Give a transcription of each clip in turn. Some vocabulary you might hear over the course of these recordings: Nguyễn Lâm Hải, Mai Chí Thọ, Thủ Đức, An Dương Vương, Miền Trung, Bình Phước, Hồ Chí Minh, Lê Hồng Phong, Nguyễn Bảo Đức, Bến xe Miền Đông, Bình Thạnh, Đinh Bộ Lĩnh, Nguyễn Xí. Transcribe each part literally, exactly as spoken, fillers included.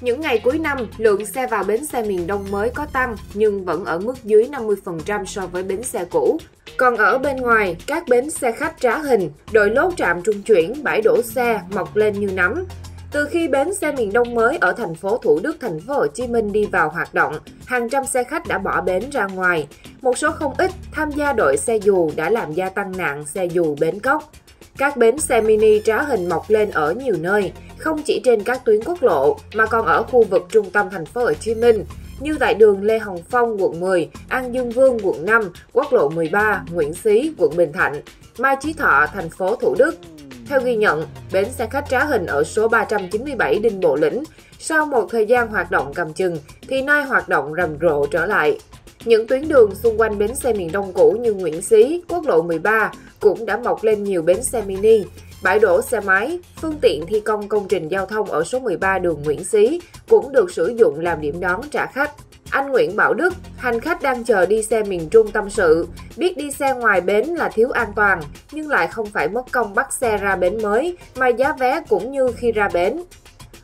Những ngày cuối năm, lượng xe vào bến xe miền Đông mới có tăng nhưng vẫn ở mức dưới năm mươi phần trăm so với bến xe cũ. Còn ở bên ngoài, các bến xe khách trá hình, đội lốt trạm trung chuyển, bãi đổ xe mọc lên như nấm. Từ khi bến xe miền Đông mới ở thành phố Thủ Đức, thành phố Hồ Chí Minh đi vào hoạt động, hàng trăm xe khách đã bỏ bến ra ngoài. Một số không ít tham gia đội xe dù đã làm gia tăng nạn xe dù bến cóc. Các bến xe mini trá hình mọc lên ở nhiều nơi, không chỉ trên các tuyến quốc lộ mà còn ở khu vực trung tâm thành phố Hồ Chí Minh, như tại đường Lê Hồng Phong quận mười, An Dương Vương quận năm, quốc lộ mười ba, Nguyễn Xí quận Bình Thạnh, Mai Chí Thọ thành phố Thủ Đức. Theo ghi nhận, bến xe khách trá hình ở số ba trăm chín mươi bảy Đinh Bộ Lĩnh, sau một thời gian hoạt động cầm chừng thì nay hoạt động rầm rộ trở lại. Những tuyến đường xung quanh bến xe miền Đông cũ như Nguyễn Xí, quốc lộ mười ba cũng đã mọc lên nhiều bến xe mini, bãi đổ xe máy, phương tiện thi công công trình giao thông ở số mười ba đường Nguyễn Xí cũng được sử dụng làm điểm đón trả khách. Anh Nguyễn Bảo Đức, hành khách đang chờ đi xe miền Trung tâm sự, biết đi xe ngoài bến là thiếu an toàn, nhưng lại không phải mất công bắt xe ra bến mới, mà giá vé cũng như khi ra bến.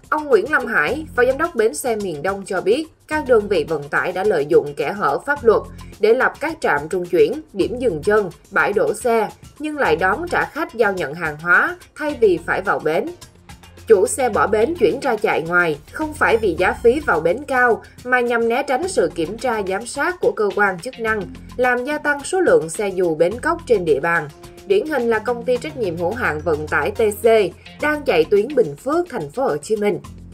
Ông Nguyễn Lâm Hải, phó giám đốc bến xe miền Đông cho biết, các đơn vị vận tải đã lợi dụng kẽ hở pháp luật để lập các trạm trung chuyển, điểm dừng chân, bãi đổ xe, nhưng lại đón trả khách giao nhận hàng hóa thay vì phải vào bến. Chủ xe bỏ bến chuyển ra chạy ngoài không phải vì giá phí vào bến cao mà nhằm né tránh sự kiểm tra giám sát của cơ quan chức năng, làm gia tăng số lượng xe dù bến cóc trên địa bàn. Điển hình là công ty trách nhiệm hữu hạn vận tải tê xê đang chạy tuyến Bình Phước, thành phố Hồ Chí Minh.